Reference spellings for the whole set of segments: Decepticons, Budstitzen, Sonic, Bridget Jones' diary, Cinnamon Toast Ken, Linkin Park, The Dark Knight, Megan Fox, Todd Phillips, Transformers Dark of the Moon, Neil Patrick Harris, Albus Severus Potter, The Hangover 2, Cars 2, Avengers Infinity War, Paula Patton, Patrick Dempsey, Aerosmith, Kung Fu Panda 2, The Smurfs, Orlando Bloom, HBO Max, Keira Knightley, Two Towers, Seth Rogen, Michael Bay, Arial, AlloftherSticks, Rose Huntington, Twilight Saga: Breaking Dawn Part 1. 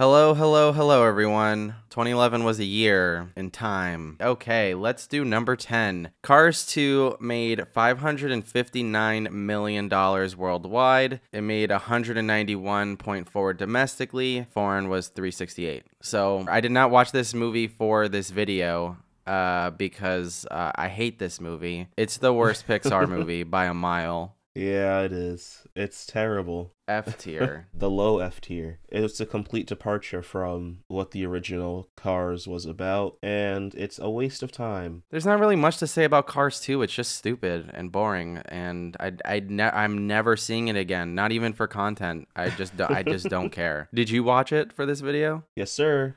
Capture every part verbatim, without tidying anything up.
Hello, hello, hello, everyone. twenty eleven was a year in time. Okay, let's do number ten. Cars two made five hundred fifty-nine million dollars worldwide. It made one hundred ninety-one point four domestically. Foreign was three hundred sixty-eight. So I did not watch this movie for this video uh, because uh, I hate this movie. It's the worst Pixar movie by a mile. Yeah, it is. It's terrible. F tier. The low F tier. It's a complete departure from what the original Cars was about, and it's a waste of time. There's not really much to say about Cars two. It's just stupid and boring, and I, I ne- I'm never seeing it again, not even for content. I just, do- I just don't care. Did you watch it for this video? Yes, sir.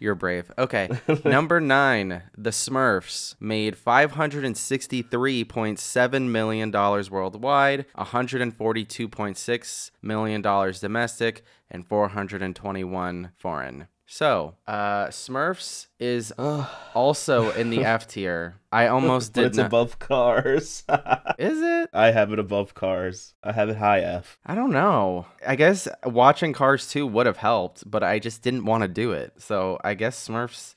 You're brave. Okay. Number nine, The Smurfs made five hundred sixty-three point seven million dollars worldwide, one hundred forty-two point six million dollars domestic, and four hundred twenty-one foreign. So, uh, Smurfs is also in the F tier. I almost did. But it's not... above Cars. Is it? I have it above Cars. I have it high F. I don't know. I guess watching Cars two would have helped, but I just didn't want to do it. So I guess Smurfs.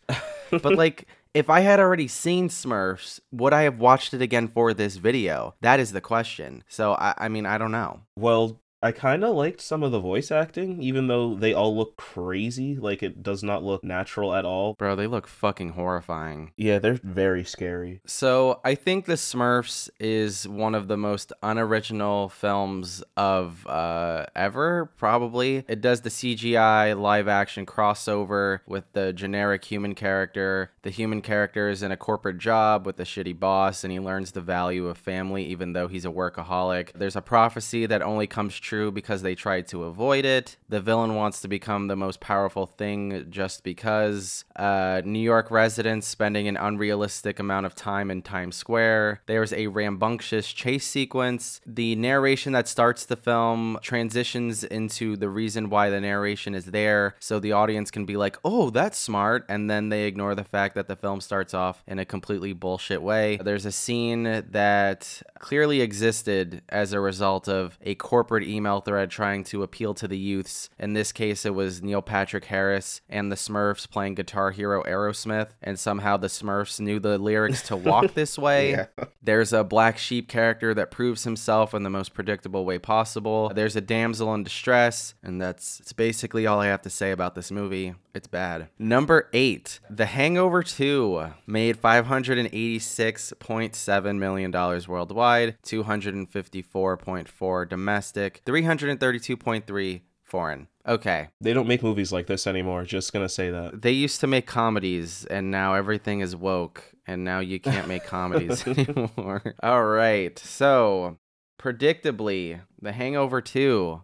But like, if I had already seen Smurfs, would I have watched it again for this video? That is the question. So I, I mean, I don't know. Well, I kind of liked some of the voice acting, even though they all look crazy. Like, it does not look natural at all. Bro, they look fucking horrifying. Yeah, they're very scary. So, I think The Smurfs is one of the most unoriginal films of uh, ever, probably. It does the C G I live-action crossover with the generic human character. The human character is in a corporate job with a shitty boss, and he learns the value of family, even though he's a workaholic. There's a prophecy that only comes true True because they tried to avoid it. The villain wants to become the most powerful thing just because. Uh, New York residents spending an unrealistic amount of time in Times Square. There's a rambunctious chase sequence. The narration that starts the film transitions into the reason why the narration is there, so the audience can be like, oh, that's smart, and then they ignore the fact that the film starts off in a completely bullshit way. There's a scene that clearly existed as a result of a corporate email email thread trying to appeal to the youths. In this case, it was Neil Patrick Harris and the Smurfs playing guitar hero Aerosmith, and somehow the Smurfs knew the lyrics to Walk This Way. Yeah. There's a black sheep character that proves himself in the most predictable way possible. There's a damsel in distress, and that's it's basically all I have to say about this movie. It's bad. Number eight, The Hangover two made five hundred eighty-six point seven million dollars worldwide, two hundred fifty-four point four domestic, three hundred thirty-two point three foreign. Okay. They don't make movies like this anymore. Just gonna say that. They used to make comedies, and now everything is woke, and now you can't make comedies anymore. All right. So, predictably, The Hangover two...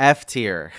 F tier.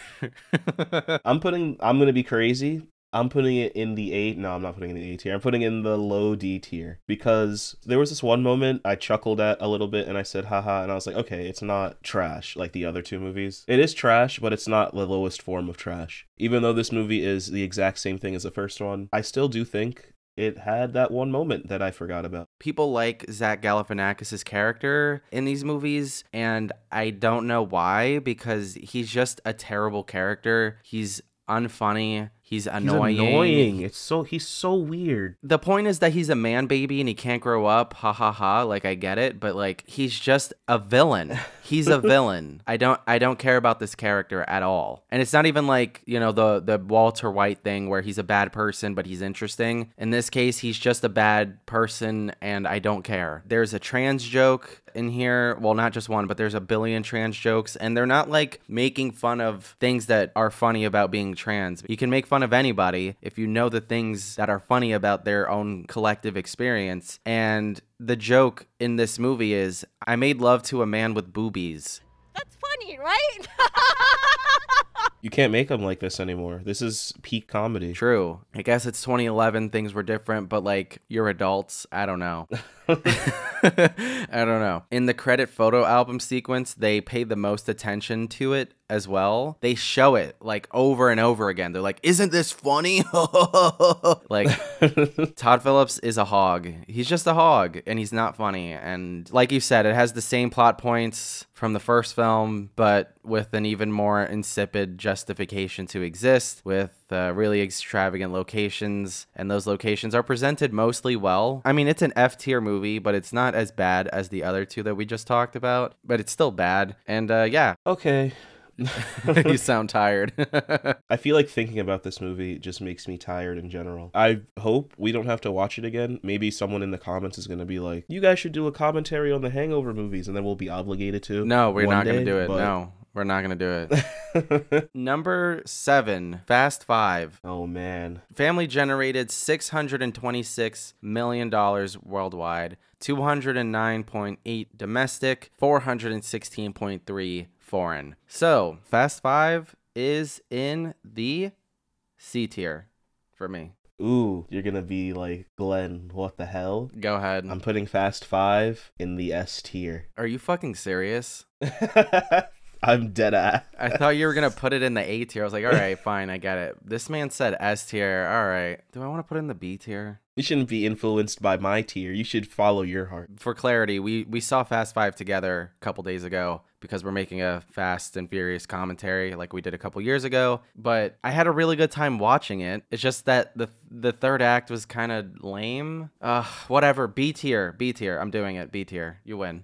I'm putting, I'm going to be crazy. I'm putting it in the A. No, I'm not putting it in the A tier. I'm putting it in the low D tier because there was this one moment I chuckled at a little bit and I said, haha. And I was like, okay, it's not trash like the other two movies. It is trash, but it's not the lowest form of trash. Even though this movie is the exact same thing as the first one, I still do think it had that one moment that I forgot about. People like Zach Galifianakis's character in these movies, and I don't know why, because he's just a terrible character. He's unfunny. He's annoying. He's annoying. It's so he's so weird. The point is that he's a man baby and he can't grow up. Ha ha ha. Like, I get it, but like, he's just a villain. He's a villain. I don't I don't care about this character at all. And it's not even like, you know, the the Walter White thing where he's a bad person but he's interesting. In this case, he's just a bad person and I don't care. There's a trans joke in here. Well, not just one, but there's a billion trans jokes, and they're not like making fun of things that are funny about being trans. You can make fun of anybody if you know the things that are funny about their own collective experience. And the joke in this movie is, I made love to a man with boobies. That's funny, right? You can't make them like this anymore. This is peak comedy. True. I guess it's twenty eleven. Things were different, but like, you're adults. I don't know. I don't know. In the credit photo album sequence, they pay the most attention to it as well. They show it like over and over again. They're like, isn't this funny? Like, Todd Phillips is a hog. He's just a hog and he's not funny. And like you said, it has the same plot points from the first film, but with an even more insipid justification to exist, with uh, really extravagant locations, and those locations are presented mostly well. I mean, it's an F-tier movie, but it's not as bad as the other two that we just talked about, but it's still bad, and uh, yeah. Okay. You sound tired. I feel like thinking about this movie just makes me tired in general. I hope we don't have to watch it again. Maybe someone in the comments is going to be like, you guys should do a commentary on the Hangover movies, and then we'll be obligated to. No, we're not going to do it. But... No, we're not going to do it. Number seven, Fast Five. Oh, man. Family generated six hundred twenty-six million dollars worldwide, two hundred nine point eight domestic, four hundred sixteen point three foreign. So Fast Five is in the C tier for me. Ooh, you're gonna be like, Glenn, what the hell? Go ahead. I'm putting Fast Five in the S tier. Are you fucking serious? I'm dead ass. I thought you were going to put it in the A tier. I was like, all right, fine, I get it. This man said S tier. All right. Do I want to put in the B tier? You shouldn't be influenced by my tier. You should follow your heart. For clarity, we, we saw Fast Five together a couple days ago because we're making a Fast and Furious commentary like we did a couple years ago. But I had a really good time watching it. It's just that the the third act was kind of lame. Uh, whatever. B tier. B tier. I'm doing it. B tier. You win.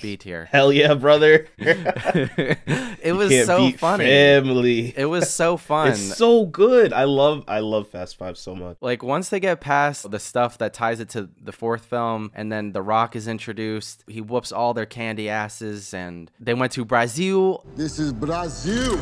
B tier. Hell yeah, brother. It was so funny. Family. It was so fun. It's so good. I love I love Fast Five so much. Like, once they get past the stuff that ties it to the fourth film, and then The Rock is introduced, he whoops all their candy asses, and they went to Brazil. This is Brazil.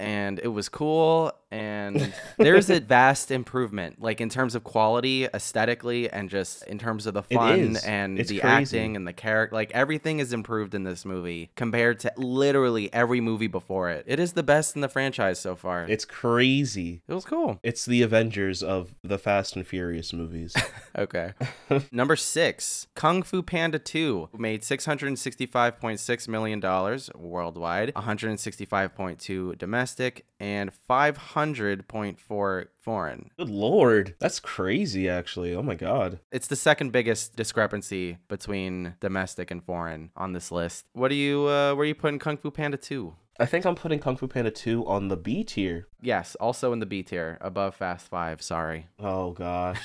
And it was cool. And there's a vast improvement, like in terms of quality, aesthetically, and just in terms of the fun and it's the crazy. Acting and the character. Like, everything is improved in this movie compared to literally every movie before it. It is the best in the franchise so far. It's crazy. It was cool. It's the Avengers of the Fast and Furious movies. Okay. Number six, Kung Fu Panda two made six hundred sixty-five point six million dollars worldwide, one hundred sixty-five point two domestic, and five hundred point four foreign. Good lord. That's crazy, actually. Oh my god. It's the second biggest discrepancy between domestic and foreign on this list. What do you, uh, where are you putting Kung Fu Panda two? I think I'm putting Kung Fu Panda two on the B tier. Yes, also in the B tier, above Fast Five, sorry. Oh, gosh.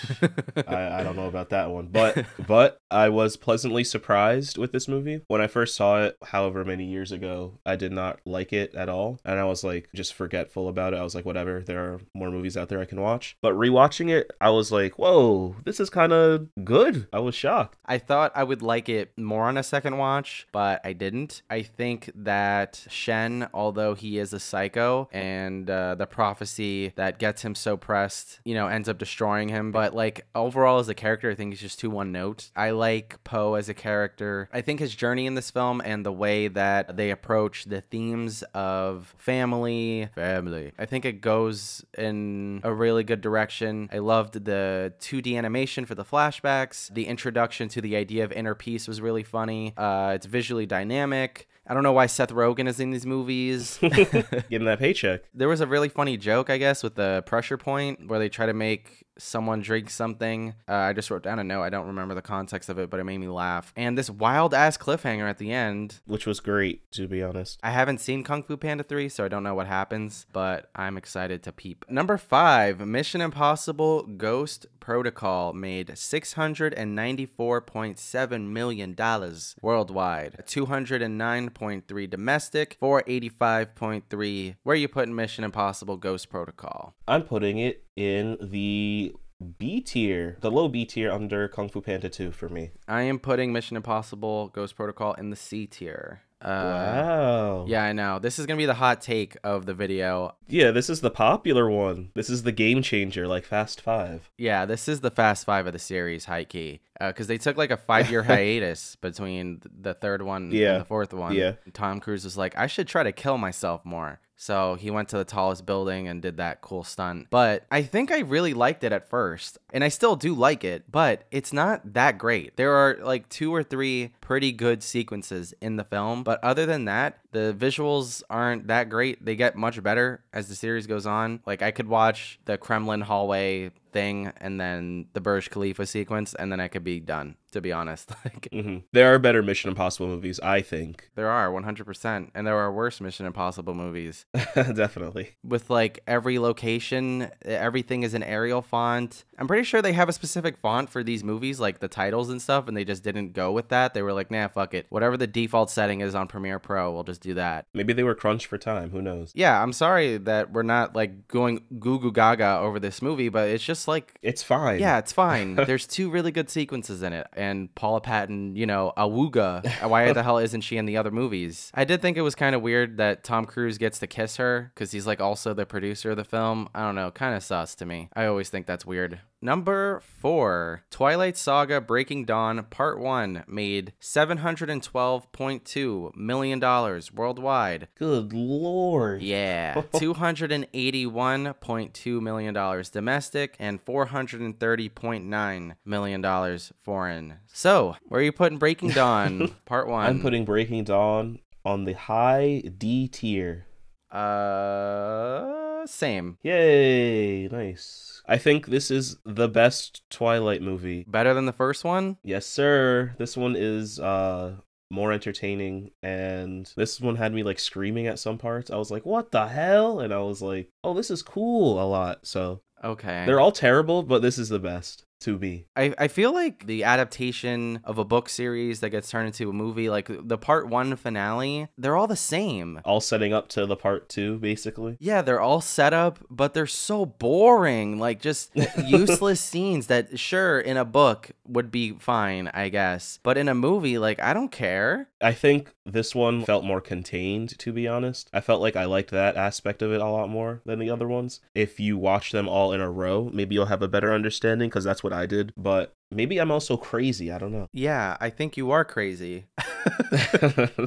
I, I don't know about that one. But but I was pleasantly surprised with this movie. When I first saw it, however many years ago, I did not like it at all. And I was, like, just forgetful about it. I was like, whatever, there are more movies out there I can watch. But rewatching it, I was like, whoa, this is kind of good. I was shocked. I thought I would like it more on a second watch, but I didn't. I think that Shen, although he is a psycho, and uh, the prophecy that gets him so pressed, you know, ends up destroying him. But, like, overall as a character, I think he's just too one note. I like Poe as a character. I think his journey in this film and the way that they approach the themes of family, family, I think it goes in a really good direction. I loved the two D animation for the flashbacks. The introduction to the idea of inner peace was really funny. Uh, it's visually dynamic. I don't know why Seth Rogen is in these movies. Getting that paycheck. There was a really funny joke, I guess, with the pressure point where they try to make someone drink something. Uh, I just wrote down a note. I don't remember the context of it, but it made me laugh. And this wild-ass cliffhanger at the end. Which was great, to be honest. I haven't seen Kung Fu Panda three, so I don't know what happens, but I'm excited to peep. Number five, Mission Impossible: Ghost Protocol made six hundred ninety-four point seven million dollars worldwide, two hundred nine point three domestic, four hundred eighty-five point three. Where are you putting Mission Impossible: Ghost Protocol? I'm putting it in the B tier, the low B tier under Kung Fu Panda two for me. I am putting Mission Impossible: Ghost Protocol in the C tier. Uh, wow. Yeah, I know. This is going to be the hot take of the video. Yeah, this is the popular one. This is the game changer, like Fast Five. Yeah, this is the Fast Five of the series, high key. because uh, they took like a five-year hiatus between the third one yeah. and the fourth one. Yeah. Tom Cruise was like, I should try to kill myself more. So he went to the tallest building and did that cool stunt. But I think I really liked it at first, and I still do like it, but it's not that great. There are like two or three pretty good sequences in the film, but other than that, the visuals aren't that great. They get much better as the series goes on. Like, I could watch the Kremlin hallway thing and then the Burj Khalifa sequence, and then I could be done, to be honest. Like, mm-hmm. There are better Mission Impossible movies, I think. There are, one hundred percent. And there are worse Mission Impossible movies. Definitely. With, like, every location, everything is an Arial font. I'm pretty sure they have a specific font for these movies, like the titles and stuff, and they just didn't go with that. They were like, nah, fuck it. Whatever the default setting is on Premiere Pro, we'll just do that. Maybe they were crunched for time. Who knows? Yeah, I'm sorry that we're not, like, going goo goo gaga over this movie, but it's just like... It's fine. Yeah, it's fine. There's two really good sequences in it. And Paula Patton, you know, awooga. Why the hell isn't she in the other movies? I did think it was kind of weird that Tom Cruise gets to kiss her because he's like also the producer of the film. I don't know. Kind of sus to me. I always think that's weird. Number four, Twilight Saga Breaking Dawn Part one made seven hundred twelve point two million dollars worldwide. Good lord. Yeah. two hundred eighty-one point two million dollars domestic and four hundred thirty point nine million dollars foreign. So, where are you putting Breaking Dawn Part one? I'm putting Breaking Dawn on the high D tier. Uh, same. Yay, nice. I think this is the best Twilight movie. Better than the first one? Yes, sir. This one is uh, more entertaining, and this one had me like screaming at some parts. I was like, what the hell? And I was like, oh, this is cool a lot. So okay, they're all terrible, but this is the best. To be. I, I feel like the adaptation of a book series that gets turned into a movie, like the part one finale, they're all the same. All setting up to the part two, basically. Yeah, they're all set up, but they're so boring. Like, just useless scenes that, sure, in a book would be fine, I guess. But in a movie, like, I don't care. I think this one felt more contained, to be honest. I felt like I liked that aspect of it a lot more than the other ones. If you watch them all in a row, maybe you'll have a better understanding, because that's what I did, but maybe I'm also crazy. I don't know. Yeah, I think you are crazy.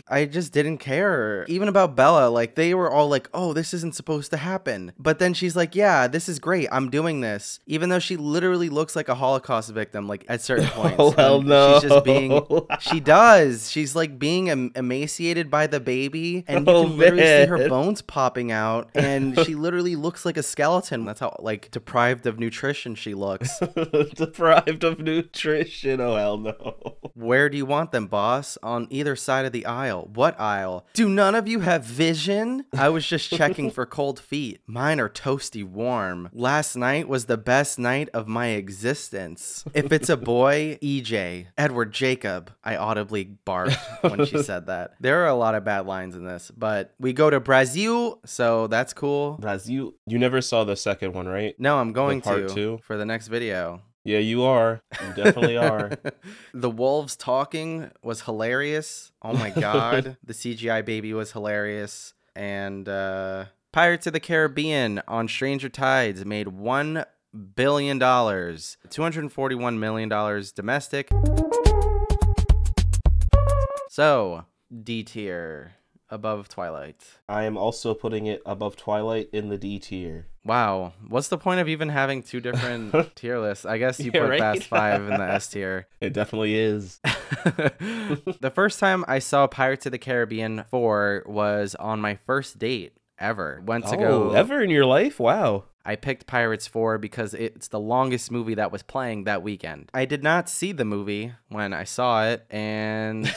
I just didn't care. Even about Bella, like, they were all like, oh, this isn't supposed to happen. But then she's like, yeah, this is great. I'm doing this. Even though she literally looks like a Holocaust victim, like, at certain points. Oh, hell no. She's just being, she does. She's, like, being em emaciated by the baby. And you oh, can literally man. see her bones popping out. And she literally looks like a skeleton. That's how, like, deprived of nutrition she looks. Deprived of nutrition. Nutrition, oh hell no. Where do you want them, boss? On either side of the aisle. What aisle? Do none of you have vision? I was just checking for cold feet. Mine are toasty warm. Last night was the best night of my existence. If it's a boy, E J. Edward Jacob. I audibly barked when she said that. There are a lot of bad lines in this, but we go to Brazil, so that's cool. Brazil. You never saw the second one, right? No, I'm going to. Part two? For the next video. Yeah, you are. You definitely are. The wolves talking was hilarious. Oh my god. The C G I baby was hilarious. And uh, Pirates of the Caribbean on Stranger Tides made one billion dollars. two hundred forty-one million dollars domestic. So, D tier. Above Twilight. I am also putting it above Twilight in the D tier. Wow. What's the point of even having two different tier lists? I guess you yeah, put right? Fast Five in the S tier. It definitely is. The first time I saw Pirates of the Caribbean four was on my first date ever. Went to oh, go... Ever in your life? Wow. I picked Pirates four because it's the longest movie that was playing that weekend. I did not see the movie when I saw it, and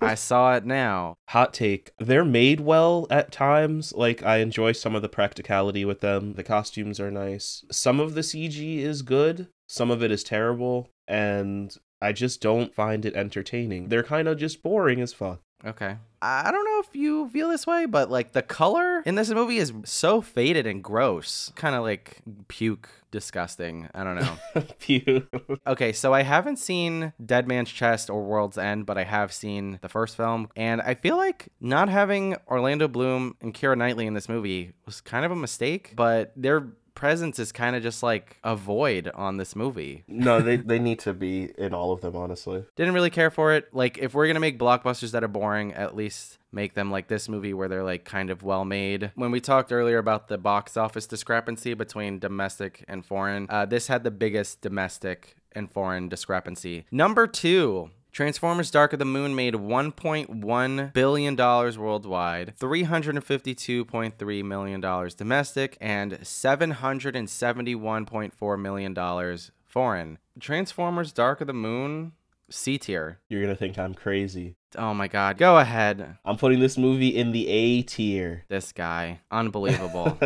I saw it now. Hot take. They're made well at times. Like, I enjoy some of the practicality with them. The costumes are nice. Some of the C G is good. Some of it is terrible. And I just don't find it entertaining. They're kind of just boring as fuck. Okay. I don't know if you feel this way, but like the color in this movie is so faded and gross. Kind of like puke disgusting. I don't know. Puke. Okay, so I haven't seen Dead Man's Chest or World's End, but I have seen the first film. And I feel like not having Orlando Bloom and Keira Knightley in this movie was kind of a mistake, but they're presence is kind of just like a void on this movie. No, they, they need to be in all of them, honestly. Didn't really care for it. Like, if we're going to make blockbusters that are boring, at least make them like this movie where they're like kind of well made. When we talked earlier about the box office discrepancy between domestic and foreign, uh, this had the biggest domestic and foreign discrepancy. Number two, Transformers Dark of the Moon made one point one billion dollars worldwide, three hundred fifty-two point three million dollars domestic, and seven hundred seventy-one point four million dollars foreign. Transformers Dark of the Moon, C tier. You're going to think I'm crazy. Oh my God. Go ahead. I'm putting this movie in the A tier. This guy. Unbelievable.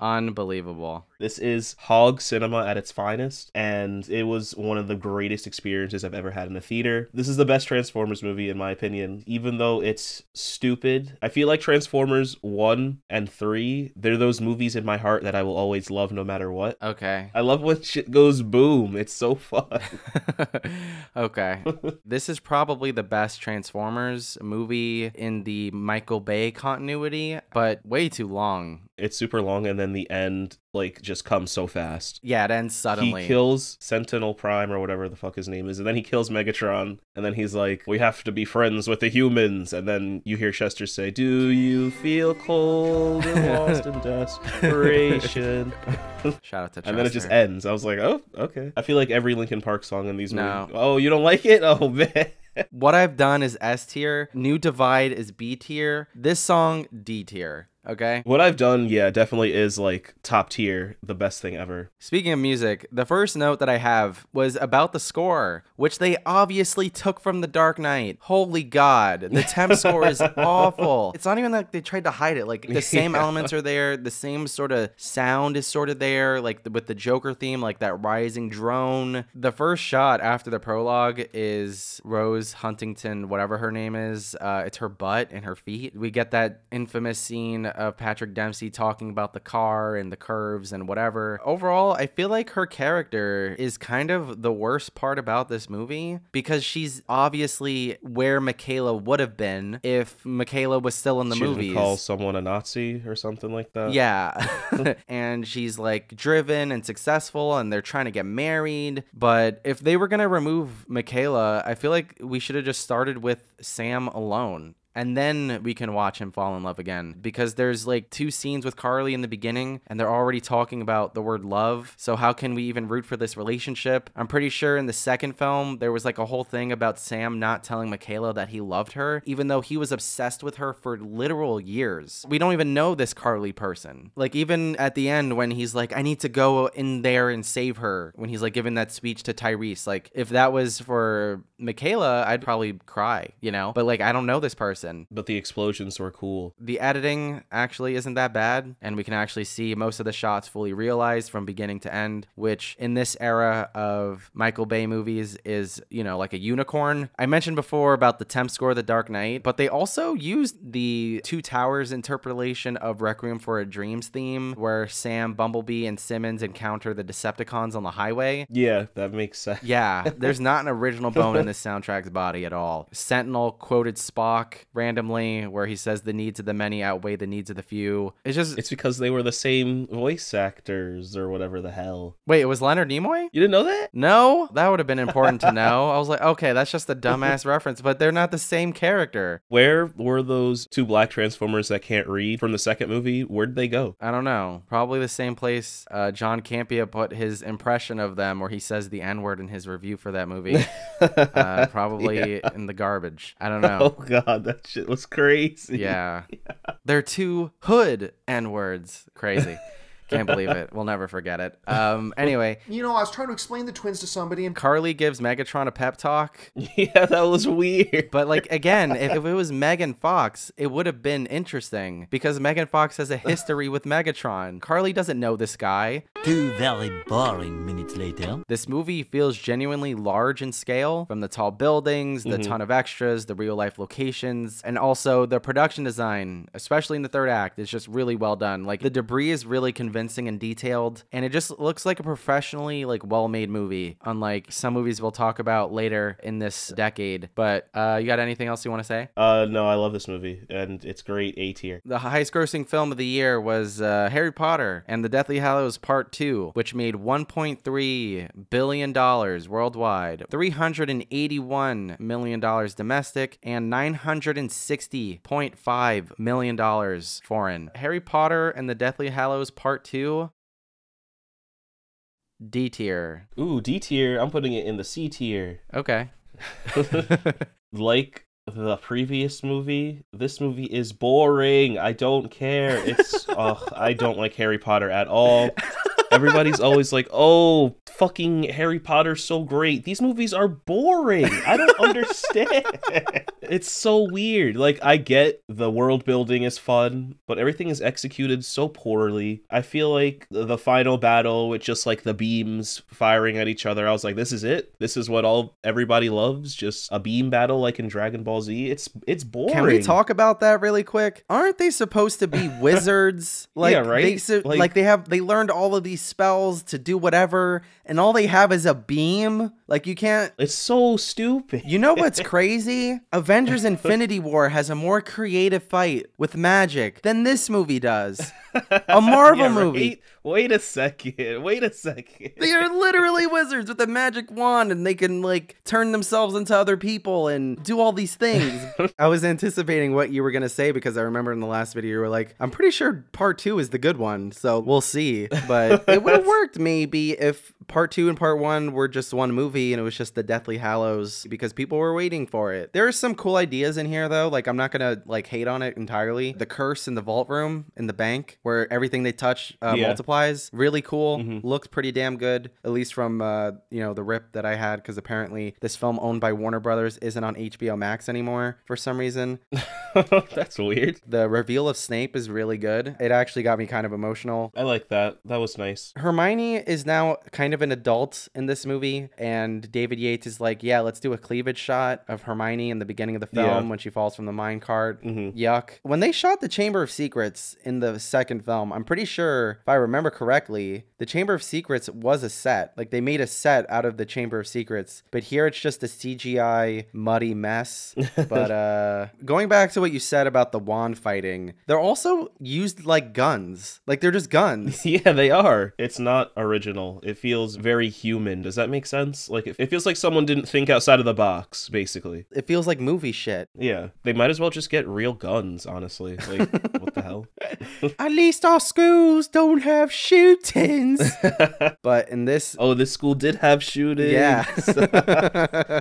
Unbelievable. This is hog cinema at its finest, and it was one of the greatest experiences I've ever had in a theater. This is the best Transformers movie, in my opinion, even though it's stupid. I feel like Transformers one and three, they're those movies in my heart that I will always love no matter what. Okay. I love when shit goes boom. It's so fun. Okay. This is probably the best Transformers movie in the Michael Bay continuity, but way too long. It's super long, and then the end like just comes so fast. Yeah, it ends suddenly. He kills Sentinel Prime or whatever the fuck his name is, and then he kills Megatron, and then he's like, we have to be friends with the humans, and then you hear Chester say, do you feel cold and lost in desperation? Shout out to Chester. And then it just ends. I was like, oh, okay. I feel like every Linkin Park song in these no. movies. Oh, you don't like it? Oh, man. What I've done is S tier. New Divide is B tier. This song, D tier. Okay. What I've done, yeah, definitely is like top tier, the best thing ever. Speaking of music, the first note that I have was about the score, which they obviously took from The Dark Knight. Holy God, the temp score is awful. It's not even like they tried to hide it. Like the same yeah. elements are there, the same sort of sound is sort of there, like the, with the Joker theme, like that rising drone. The first shot after the prologue is Rose Huntington, whatever her name is. Uh, it's her butt and her feet. We get that infamous scene of Patrick Dempsey talking about the car and the curves and whatever. Overall, I feel like her character is kind of the worst part about this movie, because she's obviously where Michaela would have been if Michaela was still in the movies. She call someone a Nazi or something like that. Yeah. And she's like driven and successful, and they're trying to get married. But if they were going to remove Michaela, I feel like we should have just started with Sam alone. And then we can watch him fall in love again, because there's like two scenes with Carly in the beginning and they're already talking about the word love. So how can we even root for this relationship? I'm pretty sure in the second film, there was like a whole thing about Sam not telling Michaela that he loved her, even though he was obsessed with her for literal years. We don't even know this Carly person. Like even at the end when he's like, I need to go in there and save her, when he's like giving that speech to Tyrese, like if that was for Michaela, I'd probably cry, you know, but like, I don't know this person. But the explosions were cool. The editing actually isn't that bad, and we can actually see most of the shots fully realized from beginning to end, which in this era of Michael Bay movies is, you know, like a unicorn. I mentioned before about the temp score of The Dark Knight, but they also used the Two Towers interpolation of Requiem for a Dream's theme, where Sam, Bumblebee, and Simmons encounter the Decepticons on the highway. Yeah, that makes sense. Yeah, there's not an original bone in this soundtrack's body at all. Sentinel quoted Spock randomly, where he says the needs of the many outweigh the needs of the few. It's just, it's because they were the same voice actors or whatever the hell. Wait, it was Leonard Nimoy? You didn't know that? No, that would have been important to know. I was like, okay, that's just a dumbass reference, but they're not the same character. Where were those two black Transformers that can't read from the second movie? Where'd they go? I don't know. Probably the same place uh, John Campia put his impression of them, where he says the N-word in his review for that movie. uh, probably yeah. in the garbage. I don't know. Oh God, that's shit was crazy. Yeah. yeah. They're two hood N-words. Crazy. Can't believe it. We'll never forget it. Um, anyway. You know, I was trying to explain the twins to somebody, and Carly gives Megatron a pep talk. Yeah, that was weird. But, like, again, if, if it was Megan Fox, it would have been interesting, because Megan Fox has a history with Megatron. Carly doesn't know this guy. Two very boring minutes later. This movie feels genuinely large in scale, from the tall buildings, the mm-hmm. ton of extras, the real-life locations, and also the production design, especially in the third act, is just really well done. Like, the debris is really convincing. convincing and detailed, and it just looks like a professionally like well-made movie, unlike some movies we'll talk about later in this decade. But uh, you got anything else you want to say? Uh, no, I love this movie, and it's great. A tier. The highest-grossing film of the year was uh, Harry Potter and the Deathly Hallows Part two, which made one point three billion dollars worldwide, three hundred eighty-one million dollars domestic, and nine hundred sixty point five million dollars foreign. Harry Potter and the Deathly Hallows Part two, D tier. Ooh, D tier. I'm putting it in the C tier. Okay. Like the previous movie, this movie is boring. I don't care. It's oh, I don't like Harry Potter at all. Everybody's always like, oh, fucking Harry Potter's so great. These movies are boring. I don't understand. It's so weird. Like, I get the world building is fun, but everything is executed so poorly. I feel like the final battle with just like the beams firing at each other, I was like, this is it? This is what all everybody loves? Just a beam battle like in Dragon Ball Z? It's it's boring. Can we talk about that really quick? Aren't they supposed to be wizards? Like, yeah, right? They so, like, like they have they learned all of these spells to do whatever, and all they have is a beam. Like, you can't. It's so stupid. You know what's crazy? Avengers Infinity War has a more creative fight with magic than this movie does. A Marvel yeah, right? movie. Wait a second. Wait a second. They are literally wizards with a magic wand, and they can like turn themselves into other people and do all these things. I was anticipating what you were gonna say, because I remember in the last video you were like, I'm pretty sure part two is the good one, so we'll see. But it would have worked maybe if part two and part one were just one movie and it was just the Deathly Hallows, because people were waiting for it. There are some cool ideas in here though. Like, I'm not gonna like hate on it entirely. The curse in the vault room in the bank where everything they touch uh, yeah. multiplies. Really cool. Mm-hmm. Looked pretty damn good, at least from uh, you know, the rip that I had, because apparently this film owned by Warner Brothers isn't on H B O Max anymore for some reason. That's weird. The reveal of Snape is really good. It actually got me kind of emotional. I like that. That was nice. Hermione is now kind of of an adult in this movie, and David Yates is like, yeah, let's do a cleavage shot of Hermione in the beginning of the film yeah. when she falls from the minecart. Mm-hmm. Yuck. When they shot the Chamber of Secrets in the second film, I'm pretty sure, if I remember correctly, the Chamber of Secrets was a set. Like, they made a set out of the Chamber of Secrets, but here it's just a C G I muddy mess. But uh, going back to what you said about the wand fighting, they're also used like guns. Like, they're just guns. Yeah, they are. It's not original. It feels very human. Does that make sense? Like, it, it feels like someone didn't think outside of the box, basically. It feels like movie shit. Yeah. They might as well just get real guns, honestly. Like, what the hell? At least our schools don't have shootings. But in this... Oh, this school did have shootings. Yeah.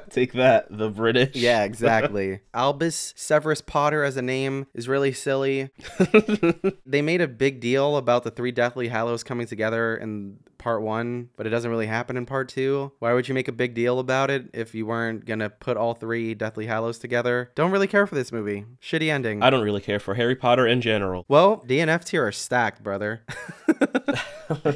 Take that, the British. Yeah, exactly. Albus Severus Potter as a name is really silly. They made a big deal about the three Deathly Hallows coming together and part one, but it doesn't really happen in part two. Why would you make a big deal about it if you weren't gonna put all three Deathly Hallows together? Don't really care for this movie. Shitty ending. I don't really care for Harry Potter in general. Well, D and F tier are stacked, brother.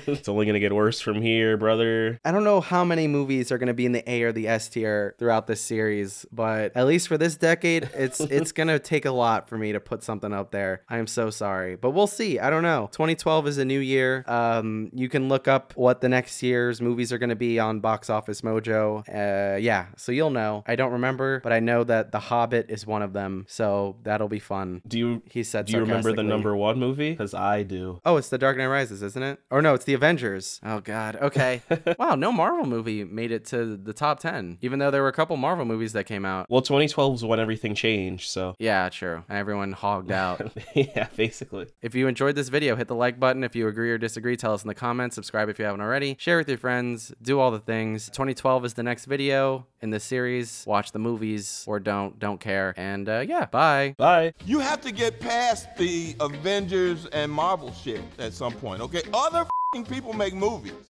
It's only gonna get worse from here, brother. I don't know how many movies are gonna be in the A or the S tier throughout this series, but at least for this decade, it's it's gonna take a lot for me to put something up there. I am so sorry, but we'll see. I don't know. twenty twelve is a new year. Um, you can look up what the next year's movies are going to be on Box Office Mojo. Uh, yeah, so you'll know. I don't remember, but I know that The Hobbit is one of them, so that'll be fun. Do you, he said, do you remember the number one movie? Because I do. Oh, it's The Dark Knight Rises, isn't it? Or no, it's The Avengers. Oh, God. Okay. Wow, no Marvel movie made it to the top ten, even though there were a couple Marvel movies that came out. Well, twenty twelve is when everything changed, so. Yeah, true. Everyone hogged out. Yeah, basically. If you enjoyed this video, hit the like button. If you agree or disagree, tell us in the comments. Subscribe if you haven't already, share with your friends, do all the things. twenty twelve is the next video in this series. Watch the movies or don't, don't care. And uh, yeah, bye. Bye. You have to get past the Avengers and Marvel shit at some point, okay? Other f***ing people make movies.